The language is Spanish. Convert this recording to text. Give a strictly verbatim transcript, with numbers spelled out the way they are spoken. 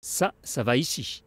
Ça, ça va ici.